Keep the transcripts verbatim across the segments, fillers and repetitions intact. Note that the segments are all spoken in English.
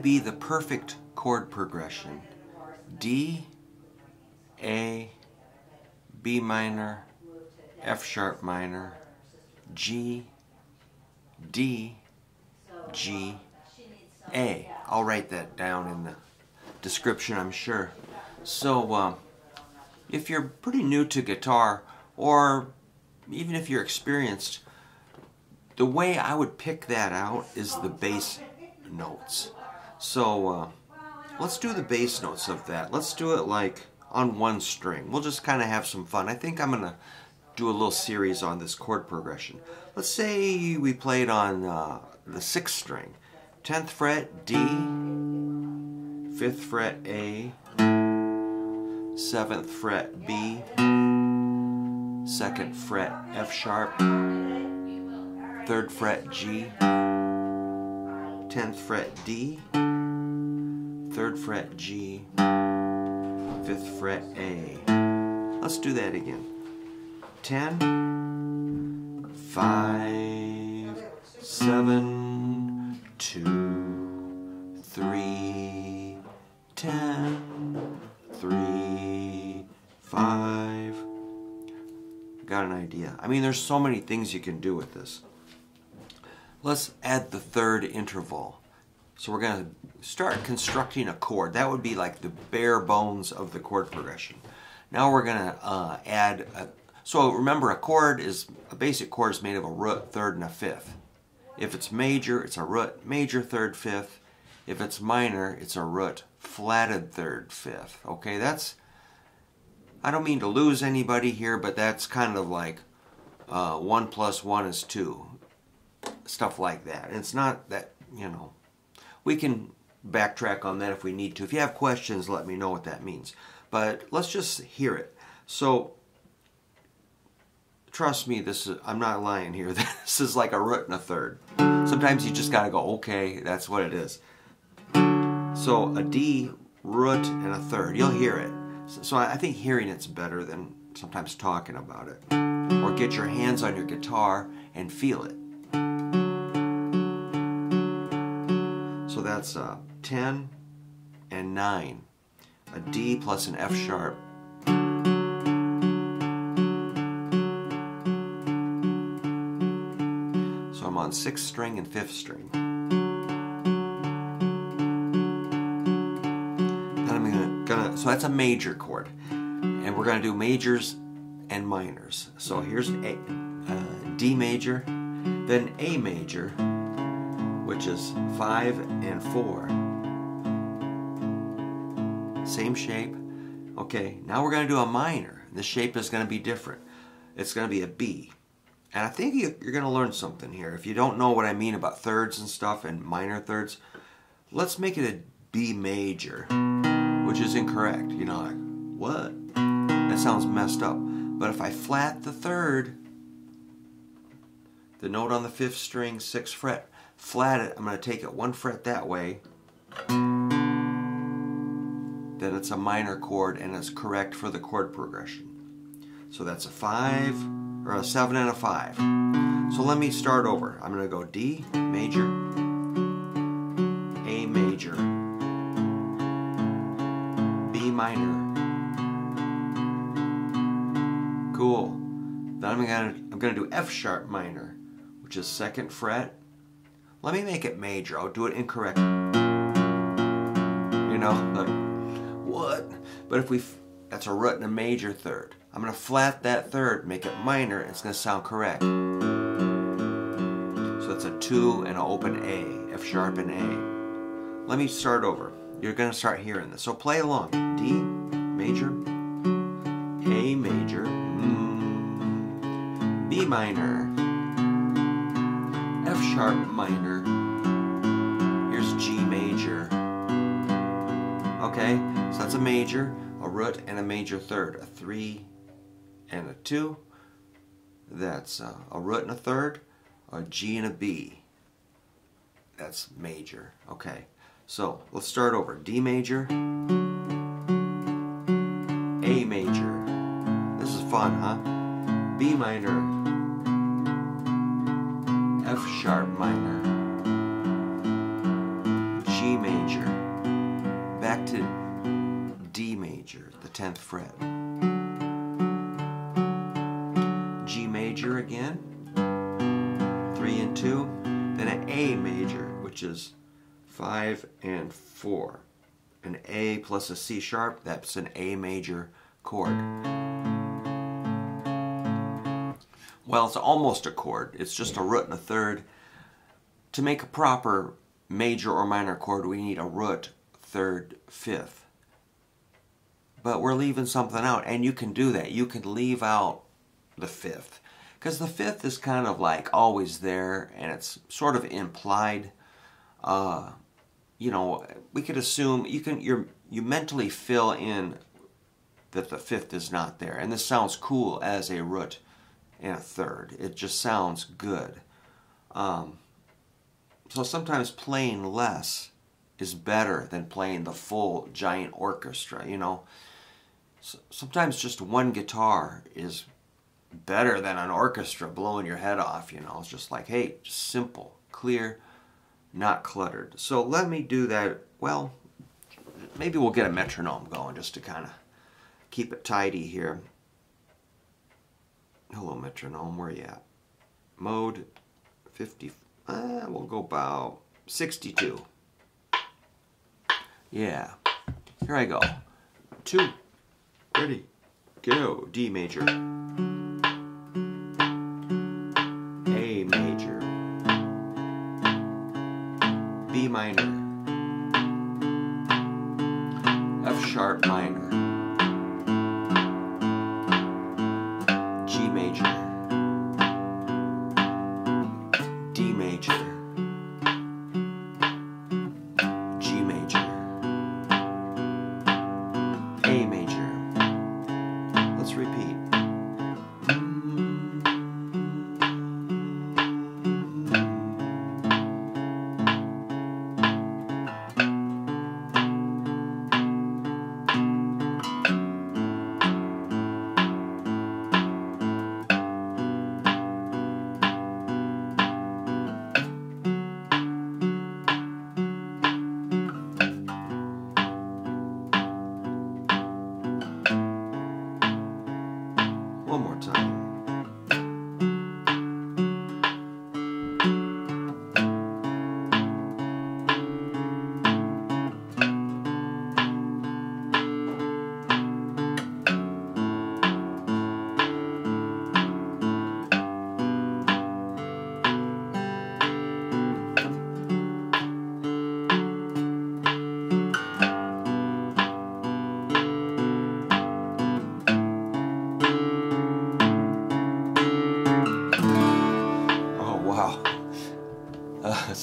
be the perfect chord progression. D, A, B minor, F sharp minor, G, D, G, A. I'll write that down in the description, I'm sure. So um, if you're pretty new to guitar, or even if you're experienced, the way I would pick that out is the bass notes. So uh, let's do the bass notes of that. Let's do it like on one string. We'll just kind of have some fun. I think I'm gonna do a little series on this chord progression. Let's say we played on uh, the sixth string. tenth fret D, fifth fret A, seventh fret B, second fret F sharp, third fret G, tenth fret D, third fret G, fifth fret A. Let's do that again. ten, five, seven, two, three, ten, three, five. Got an idea. I mean, there's so many things you can do with this. Let's add the third interval. So we're going to start constructing a chord. That would be like the bare bones of the chord progression. Now we're going to uh, add a So remember, a chord is, a basic chord is made of a root, third, and a fifth. If it's major, it's a root, major, third, fifth. If it's minor, it's a root, flatted third, fifth. Okay, that's, I don't mean to lose anybody here, but that's kind of like uh, one plus one is two. Stuff like that. And it's not that, you know, we can backtrack on that if we need to. If you have questions, let me know what that means. But let's just hear it. So, trust me, this is, I'm not lying here. This is like a root and a third. Sometimes you just gotta go, okay, that's what it is. So a D, root, and a third. You'll hear it. So I think hearing it's better than sometimes talking about it. Or get your hands on your guitar and feel it. So that's uh, ten and nine. A D plus an F sharp. On sixth string and fifth string. Then I'm gonna, gonna so that's a major chord, and we're gonna do majors and minors. So here's a uh, D major, then A major, which is five and four. Same shape. Okay, now we're gonna do a minor. The shape is gonna be different. It's gonna be a B. And I think you're going to learn something here. If you don't know what I mean about thirds and stuff and minor thirds, let's make it a B major, which is incorrect. You know, like, what? That sounds messed up. But if I flat the third, the note on the fifth string, sixth fret, flat it, I'm going to take it one fret that way. Then it's a minor chord and it's correct for the chord progression. So that's a five, or a seven and a five. So let me start over. I'm going to go D major, A major, B minor. Cool. Then I'm going to I'm going to do F sharp minor, which is second fret. Let me make it major. I'll do it incorrect. You know, like, what? But if we, that's a root and a major third. I'm going to flat that third, make it minor, and it's going to sound correct. So it's a two and an open A, F sharp and A. Let me start over. You're going to start hearing this. So play along. D major, A major, mm, B minor, F sharp minor, here's G major. Okay, so that's a major, a root, and a major third, a three, and a two, that's a, a root and a third, a G and a B, that's major. Okay, so let's start over. D major, A major, this is fun, huh? B minor, F sharp minor, G major, back to D major, the tenth fret. G major again, three and two, then an A major, which is five and four. An A plus a C sharp, that's an A major chord. Well, it's almost a chord, it's just a root and a third. To make a proper major or minor chord, we need a root, third, fifth. But we're leaving something out, and you can do that. You can leave out the fifth, because the fifth is kind of like always there, and it's sort of implied. Uh, you know, we could assume you can you're, you mentally fill in that the fifth is not there, and this sounds cool as a root and a third. It just sounds good. Um, So sometimes playing less is better than playing the full giant orchestra, you know. Sometimes just one guitar is better than an orchestra blowing your head off, you know. It's just like, hey, just simple, clear, not cluttered. So let me do that. Well, maybe we'll get a metronome going just to kind of keep it tidy here. Hello, metronome, where you at? Mode fifty-four. Uh, we'll go about sixty-two. Yeah. Here I go. Two. Ready. Go. D major. A major. B minor. F sharp minor.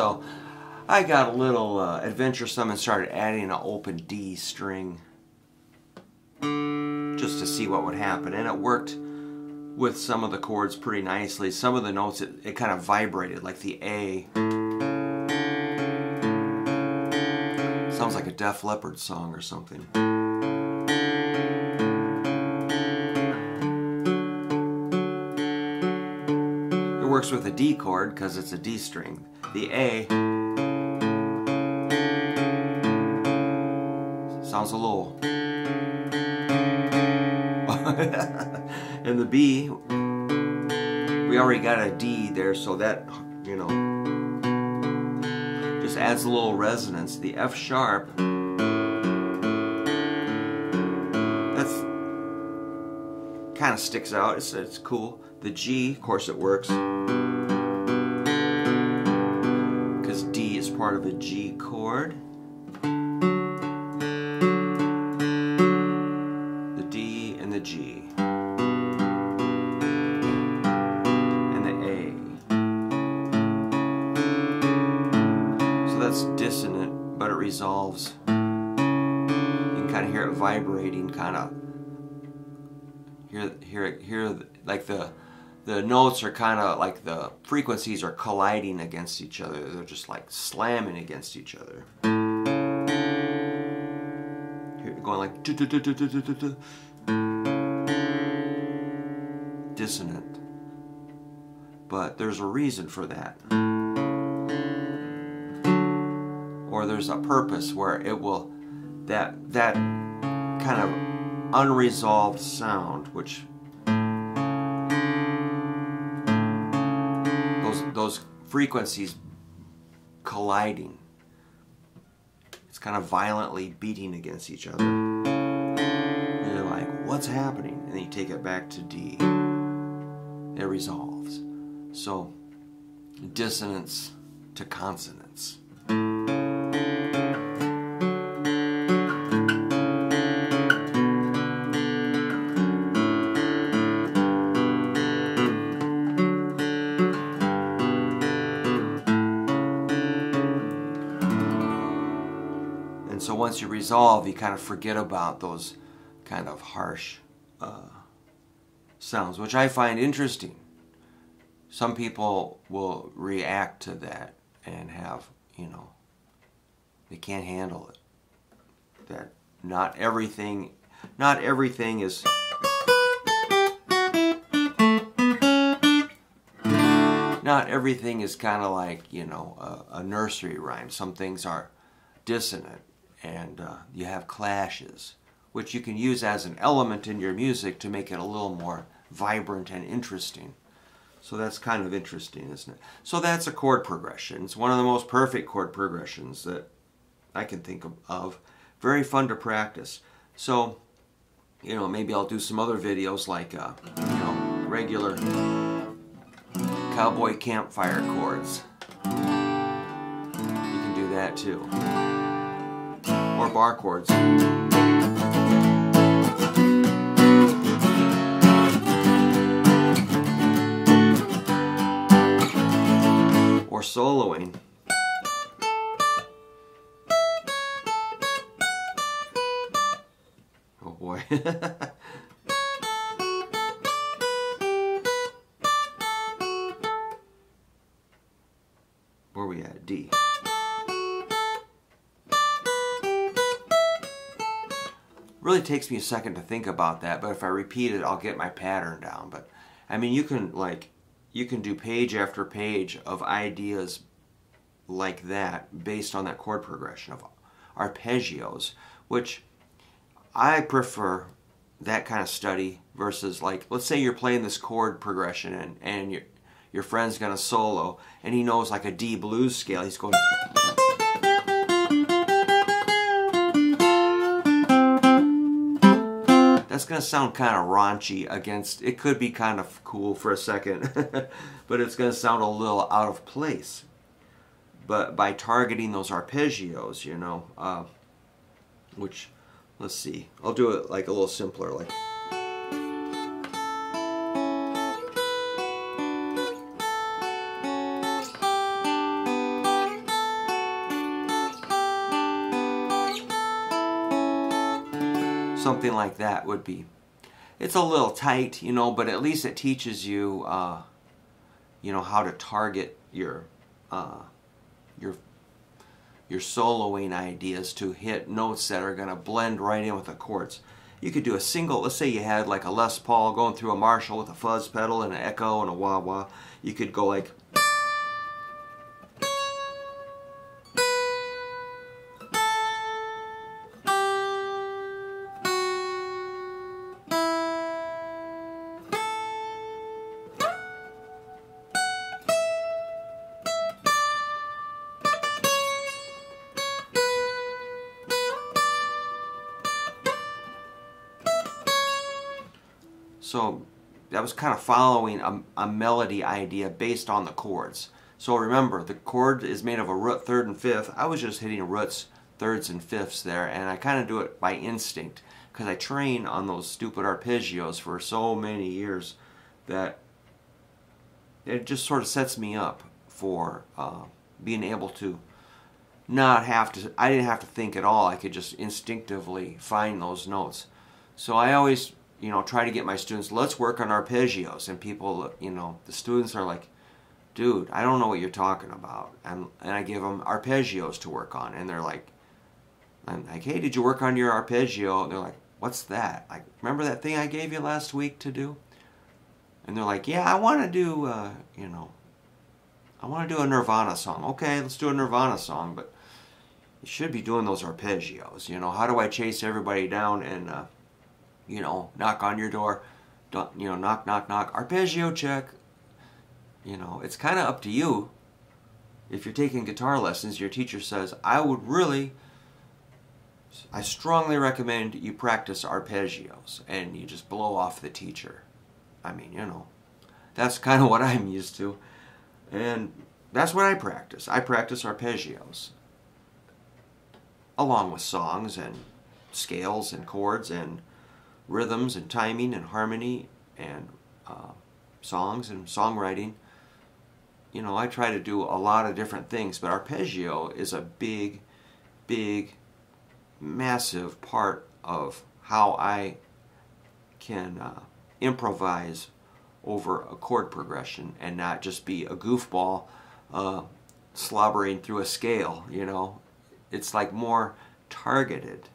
So I got a little uh, adventuresome and started adding an open D string just to see what would happen, and it worked with some of the chords pretty nicely. Some of the notes, it, it kind of vibrated, like the A. Sounds like a Def Leppard song or something. It works with a D chord because it's a D string. The A sounds a little, and the B, we already got a D there, so that, you know, just adds a little resonance. The F sharp, that's kind of sticks out, it's, it's cool. The G, of course it works. Part of a G chord. The D and the G. And the A. So that's dissonant, but it resolves. You can kind of hear it vibrating, kind of hear hear hear like the The notes are kind of like the frequencies are colliding against each other. They're just like slamming against each other. Here, going like do, do, do, do, do, do, do. Dissonant. But there's a reason for that. Or or there's a purpose where it will, that that kind of unresolved sound, which those those frequencies colliding, it's kind of violently beating against each other, and you're like, what's happening? And then you take it back to D, it resolves. So dissonance to consonance. And so once you resolve, you kind of forget about those kind of harsh uh, sounds, which I find interesting. Some people will react to that and have, you know, they can't handle it. That not everything, not everything is... Not everything is kind of like, you know, a, a nursery rhyme. Some things are dissonant and uh, you have clashes, which you can use as an element in your music to make it a little more vibrant and interesting. So that's kind of interesting, isn't it? So that's a chord progression. It's one of the most perfect chord progressions that I can think of. Very fun to practice. So, you know, maybe I'll do some other videos like, uh, you know, regular cowboy campfire chords. You can do that too. Or bar chords. Soloing. Oh boy. Where are we at? D. Really takes me a second to think about that, but if I repeat it, I'll get my pattern down. But I mean, you can like You can do page after page of ideas like that based on that chord progression of arpeggios, which I prefer that kind of study versus, like, let's say you're playing this chord progression and, and your, your friend's going to solo and he knows like a D blues scale. He's going... That's going to sound kind of raunchy against, it could be kind of cool for a second, but it's going to sound a little out of place. But by targeting those arpeggios, you know, uh, which, let's see, I'll do it like a little simpler, like. Something like that would be, it's a little tight, you know, but at least it teaches you, uh, you know, how to target your, uh, your, your soloing ideas to hit notes that are going to blend right in with the chords. You could do a single, let's say you had like a Les Paul going through a Marshall with a fuzz pedal and an echo and a wah-wah. You could go like... So that was kind of following a, a melody idea based on the chords. So remember, the chord is made of a root, third, and fifth. I was just hitting roots, thirds, and fifths there, and I kind of do it by instinct because I train on those stupid arpeggios for so many years that it just sort of sets me up for uh, being able to not have to, I didn't have to think at all. I could just instinctively find those notes. So I always... you know, try to get my students, let's work on arpeggios. And people, you know, the students are like, dude, I don't know what you're talking about. And, and I give them arpeggios to work on. And they're like, I'm like, hey, did you work on your arpeggio? And they're like, what's that? Like, remember that thing I gave you last week to do? And they're like, yeah, I want to do, uh, you know, I want to do a Nirvana song. Okay, let's do a Nirvana song. But you should be doing those arpeggios. You know, how do I chase everybody down and, uh, you know, knock on your door, don't, you know, knock, knock, knock, arpeggio check. You know, it's kind of up to you. If you're taking guitar lessons, your teacher says, I would really, I strongly recommend you practice arpeggios, and you just blow off the teacher. I mean, you know, that's kind of what I'm used to. And that's what I practice. I practice arpeggios, along with songs and scales and chords and rhythms and timing and harmony and uh, songs and songwriting. You know, I try to do a lot of different things, but arpeggio is a big, big, massive part of how I can uh, improvise over a chord progression and not just be a goofball uh, slobbering through a scale, you know. It's like more targeted,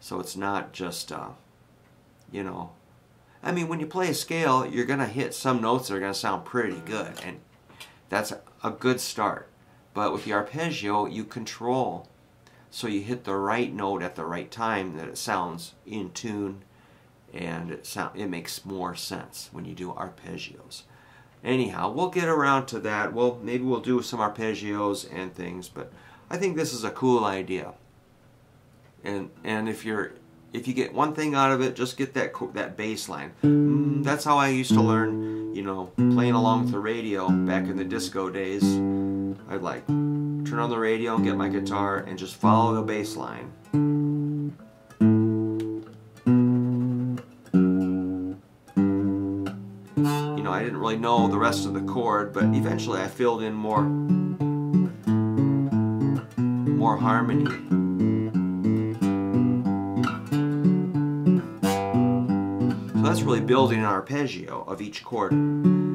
so it's not just, uh, you know, I mean, when you play a scale, you're going to hit some notes that are going to sound pretty good, and that's a good start. But with the arpeggio, you control, so you hit the right note at the right time, that it sounds in tune, and it, sound, it makes more sense when you do arpeggios. Anyhow, we'll get around to that. Well, maybe we'll do some arpeggios and things, but I think this is a cool idea, and and if you're if you get one thing out of it, just get that that bass line. Mm, that's how I used to learn, you know, playing along with the radio back in the disco days. I'd like turn on the radio and get my guitar and just follow the bass line. You know, I didn't really know the rest of the chord, but eventually I filled in more. more harmony. So that's really building an arpeggio of each chord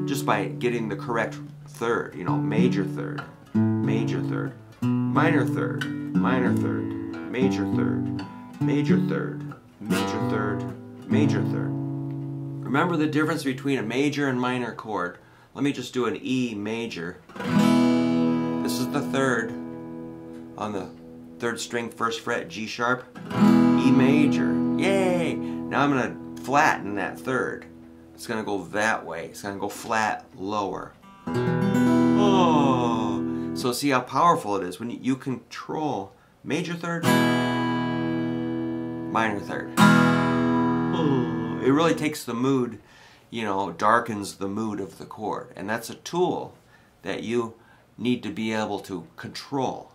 just by getting the correct third, you know, major third, major third, minor third, minor third, major third, major third, major third, major third. Remember the difference between a major and minor chord. Let me just do an E major. This is the third. On the third string, first fret, G sharp, E major. Yay! Now I'm going to flatten that third. It's going to go that way. It's going to go flat, lower. Oh! So see how powerful it is when you control major third, minor third. Oh! It really takes the mood, you know, darkens the mood of the chord. And that's a tool that you need to be able to control.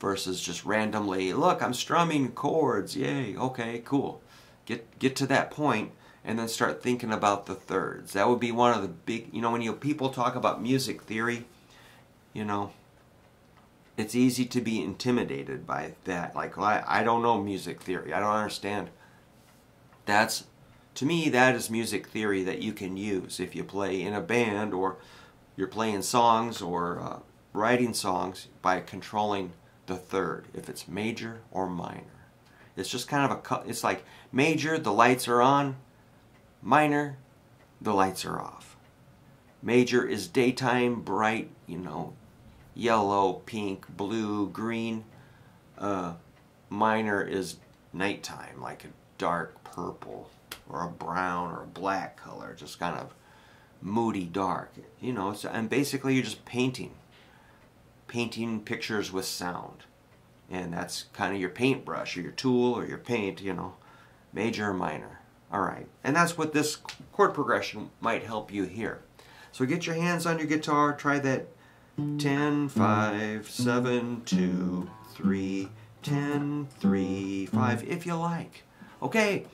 Versus just randomly, look, I'm strumming chords, yay, okay, cool. Get get to that point and then start thinking about the thirds. That would be one of the big, you know, when you people talk about music theory, you know, it's easy to be intimidated by that. Like, well, I, I don't know music theory, I don't understand. That's, to me, that is music theory that you can use if you play in a band or you're playing songs or uh, writing songs by controlling the third, if it's major or minor. It's just kind of a, it's like major, the lights are on, minor, the lights are off. Major is daytime, bright, you know, yellow, pink, blue, green. Uh, minor is nighttime, like a dark purple or a brown or a black color, just kind of moody dark. You know, it's, and basically you're just painting. painting pictures with sound, and that's kind of your paintbrush or your tool or your paint, you know, major or minor. All right, and that's what this chord progression might help you here. So get your hands on your guitar, try that ten, five, seven, two, three, ten, three, five if you like. Okay.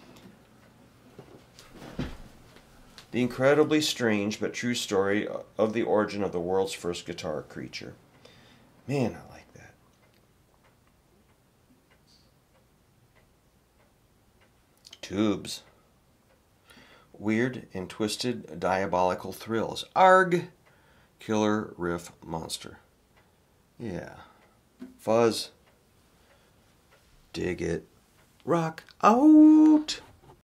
The incredibly strange but true story of the origin of the world's first guitar creature. Man, I like that. Tubes. Weird and twisted diabolical thrills. Arg! Killer riff monster. Yeah. Fuzz. Dig it. Rock out!